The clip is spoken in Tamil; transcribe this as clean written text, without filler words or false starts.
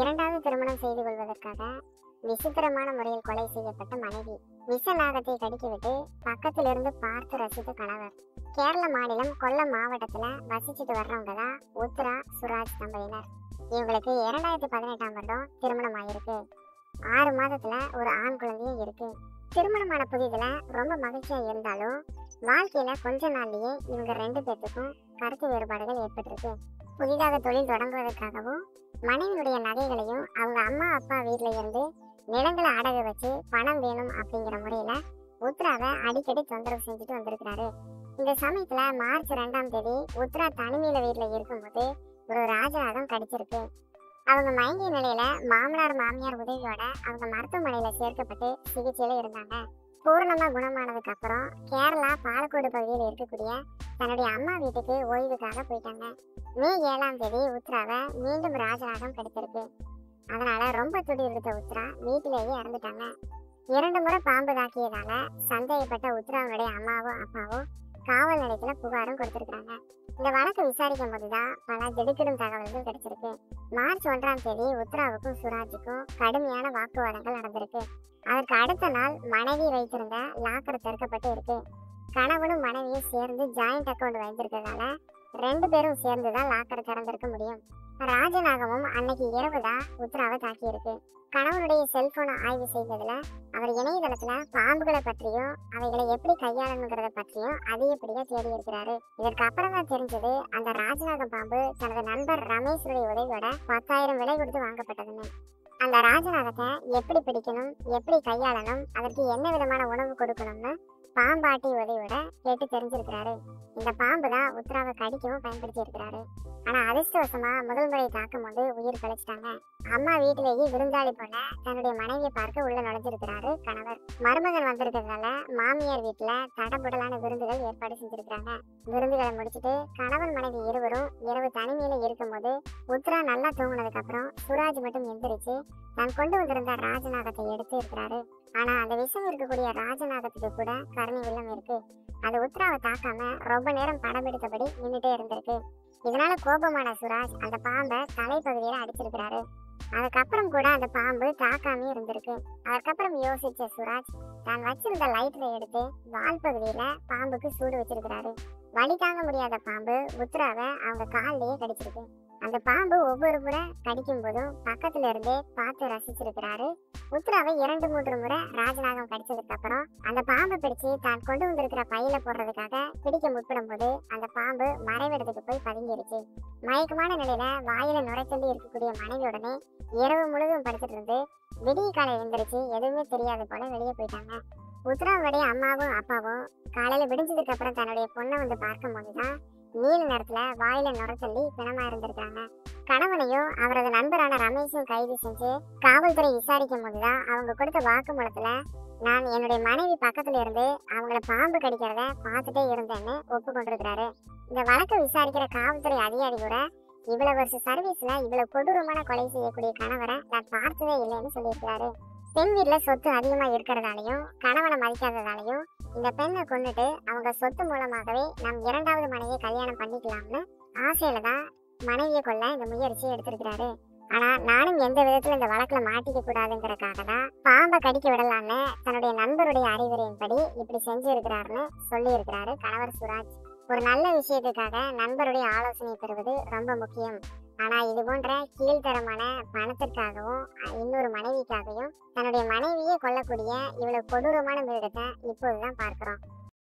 இரண்டாவது திருமணம் செய்து கொள்வதற்காக விசித்திரமான முறையில் கொலை செய்யப்பட்ட மனைவி, விசநாகத்தை கடிக்கிவிட்டு பக்கத்திலிருந்து பார்த்து ரசித்த கணவர். கேரள மாநிலம் கொல்லம் மாவட்டத்துல வசிச்சுட்டு வர்றவங்க தான் உத்ரா சுராஜ் தம்பதியினர். இவங்களுக்கு 2018ஆம் வருடம் திருமணம் ஆயிருக்கு. 6 மாதத்துல ஒரு ஆண் குழந்தையும் இருக்கு. திருமணமான புதிதுல ரொம்ப மகிழ்ச்சியா இருந்தாலும் வாழ்க்கையில கொஞ்ச நாள்லயே இவங்க 2 பேருக்கும் கருத்து வேறுபாடுகள் ஏற்பட்டிருக்கு. புதிதாக தொழில் தொடங்குவதற்காகவும் மனைவியுடைய நகைகளையும் அவங்க அம்மா அப்பா வீட்டுல இருந்து நிலங்களை அடகு வச்சு பணம் வேணும் அப்படிங்கிற முறையில உத்ராவை அடிக்கடி தொந்தரவு செஞ்சுட்டு வந்திருக்கிறாரு. இந்த சமயத்துல மார்ச் 2ஆம் தேதி உத்ரா தனிமையில வீட்டுல இருக்கும்போது ஒரு ராஜராகம் கடிச்சிருக்கு. அவங்க மயங்கிய நிலையில மாமனார் மாமியார் உதவியோட அவங்க மருத்துவமனையில சேர்க்கப்பட்டு சிகிச்சையில இருந்தாங்க. பூர்ணமா குணமானதுக்கு அப்புறம் கேரளா பாலக்கோடு பகுதியில் இருக்கக்கூடிய தன்னுடைய அம்மா வீட்டுக்கு ஓய்வுக்காக போயிட்டாங்க. மே 7ஆம் தேதி உத்ராவை மீண்டும் ராஜராகம் கடிச்சிருக்கு. அதனால ரொம்ப துடி இருந்த உத்ரா வீட்டிலேயே இறந்துட்டாங்க. 2 முறை பாம்பு தாக்கியதால சந்தேகப்பட்ட உத்ராவுடைய அம்மாவும் அப்பாவும் காவல் நிலையத்துல புகாரும் கொடுத்திருக்காங்க. இந்த வழக்கு விசாரிக்கும் போதுதான் பல திடுக்கிடும் தகவல்கள் கிடைச்சிருக்கு. மார்ச் 1ஆம் தேதி உத்ராவுக்கும் சுராஜுக்கும் கடுமையான வாக்குவாதங்கள் நடந்திருக்கு. அதற்கு அடுத்த நாள் மனைவி வைத்திருந்த லாக்கர் திறக்கப்பட்டு இருக்கு. கணவனும் மனைவியும் சேர்ந்து ஜாயிண்ட் அக்கௌண்ட் வைத்திருக்கிறதால 2 பேரும் சேர்ந்துதான் லாக்கர் திறந்திருக்க முடியும். ராஜநாகமும் அன்னைக்கு இரவு தான் உத்ராவை தாக்கியிருக்கு. கணவனுடைய செல்போனை ஆய்வு செய்ததுல அவர் இணையதளத்துல பாம்புகளை பற்றியும் அவைகளை எப்படி கையாளணுங்கிறத பற்றியும் அதிகப்படியா தேடி இருக்கிறாரு. இதற்கு அப்புறம் தான் தெரிஞ்சது அந்த ராஜநாகம் பாம்பு தனது நண்பர் ரமேஷுடைய உதவியோட 10,000 விலை கொடுத்து வாங்கப்பட்டதுன்னு. அந்த ராஜநாகத்தை எப்படி பிடிக்கணும், எப்படி கையாளணும், அதற்கு என்ன விதமான உணவு கொடுக்கணும்னு பாம்பாட்டி உதவியோட கேட்டு தெரிஞ்சிருக்கிறாரு. இந்த பாம்பு தான் உத்ராவை கடிக்கவும் பயன்படுத்தி இருக்கிறாரு. ஆனா அதிர்ஷ்டவசமா முதல் முறை தாக்கும் போது உயிர் கழிச்சிட்டாங்க. அம்மா வீட்டிலேயே விருந்தாளி போல தன்னுடைய மனைவியை பார்க்க உள்ள நுழைஞ்சிருக்கிறாரு கணவர். மருமகன் வந்திருக்கிறதால மாமியார் வீட்டுல தடபுடலான விருந்துகள் ஏற்பாடு செஞ்சிருக்கிறாங்க. விருந்துகளை முடிச்சுட்டு கணவன் மனைவி இருவரும் இரவு தனிமையில இருக்கும் போது உத்ரா நல்லா தூங்கினதுக்கு அப்புறம் சுராஜ் மட்டும் எந்திரிச்சு தான் கொண்டு வந்திருந்த ராஜநாகத்தை எடுத்து இருக்கிறாரு. ஆனா அந்த விஷம் இருக்கக்கூடிய ராஜநாகத்துக்கு கூட கருணை உள்ளம் இருக்கு. அது உத்ராவை தாக்காம ரொம்ப நேரம் படம் எடுத்தபடி நின்றுட்டே இருந்திருக்கு. இதனால கோபமான சுராஜ் அந்த பாம்பை தலைப்பகுதியில அடிச்சிருக்கிறாரு. அதுக்கப்புறம் கூட அந்த பாம்பு தாக்காமே இருந்திருக்கு. அதுக்கப்புறம் யோசிச்ச சுராஜ் தான் வச்சிருந்த லைட்டரை எடுத்து வால் பகுதியில பாம்புக்கு சூடு வச்சிருக்கிறாரு. வலி தாங்க முடியாத பாம்பு உத்ராவை அவங்க காலிலேயே கடிச்சிருக்கு. அந்த பாம்பு ஒவ்வொரு முறை கடிக்கும் போதும் பக்கத்துல இருந்தே பார்த்து ரசிச்சிருக்கிறாரு. உத்ராவை 2-3 முறை ராஜநாகம் கடிச்சதுக்கு அப்புறம் அந்த பாம்பு பிடிச்சு தான் கொண்டு வந்திருக்கிற பையில போடுறதுக்காக பிடிக்க முற்படும் போது அந்த பாம்பு மறைவிடத்துக்கு போய் பதுங்கிருச்சு. மயக்கமான நிலையில வாயில நுரைத்தள்ளி இருக்கக்கூடிய மனைவியுடனே இரவு முழுதும் படுத்துட்டு இருந்து விடிய காலை எழுந்திரிச்சு எதுவுமே தெரியாது போல வெளியே போயிட்டாங்க. உத்ராவுடைய அம்மாவும் அப்பாவும் காலையில விடிஞ்சதுக்கு அப்புறம் தன்னுடைய பொண்ணை வந்து பார்க்கும் போதுதான் நீல நேரத்துல வாயில நுரைத்தள்ளி பிணமா இருந்திருக்காங்க. கணவனையும் அவரது நண்பரான ரமேஷும் கைது செஞ்சு காவல்துறை விசாரிக்கும் போதுதான் அவங்க கொடுத்த வாக்குமூலத்துல நான் என்னுடைய மனைவி பக்கத்துல இருந்து அவங்கள பாம்பு கடிக்கிறத பார்த்துட்டே இருந்தேன்னு ஒப்புக்கொண்டிருக்கிறாரு. இந்த வழக்கை விசாரிக்கிற காவல்துறை அதிகாரி கூட இவ்வளவு வருஷ சர்வீஸ்ல இவ்வளவு கொடூரமான கொலை செய்யக்கூடிய கணவரை நான் பார்த்ததே இல்லைன்னு சொல்லியிருக்கிறாரு. பெண் வீட்டுல சொத்து அதிகமா இருக்கிறதாலையும் கணவனை மதிக்காததாலையும் இந்த பெண்ணை கொண்டுட்டு அவங்க சொத்து மூலமாகவே நம் 2வது மனைவியை கல்யாணம் பண்ணிக்கலாம்னு ஆசையில தான் மனைவியை கொள்ள இந்த முயற்சியை எடுத்திருக்கிறாரு. ஆனா நானும் எந்த விதத்துல இந்த வழக்குல மாட்டிக்க கூடாதுங்கிறதுக்காக தான் பாம்பை கடிக்க விடலாம்னு தன்னுடைய நண்பருடைய அறிவுரையின்படி இப்படி செஞ்சு இருக்கிறாருன்னு சொல்லி இருக்கிறாரு கணவர் சுராஜ். ஒரு நல்ல விஷயத்துக்காக நண்பருடைய ஆலோசனை பெறுவது ரொம்ப முக்கியம். ஆனா இது போன்ற கீழ்த்தரமான பணத்திற்காகவும் இன்னொரு மனைவிக்காகவும் தன்னுடைய மனைவியே கொல்லக்கூடிய இவ்வளவு கொடூரமான மிருகத்தை இப்போதுதான் பார்க்கிறோம்.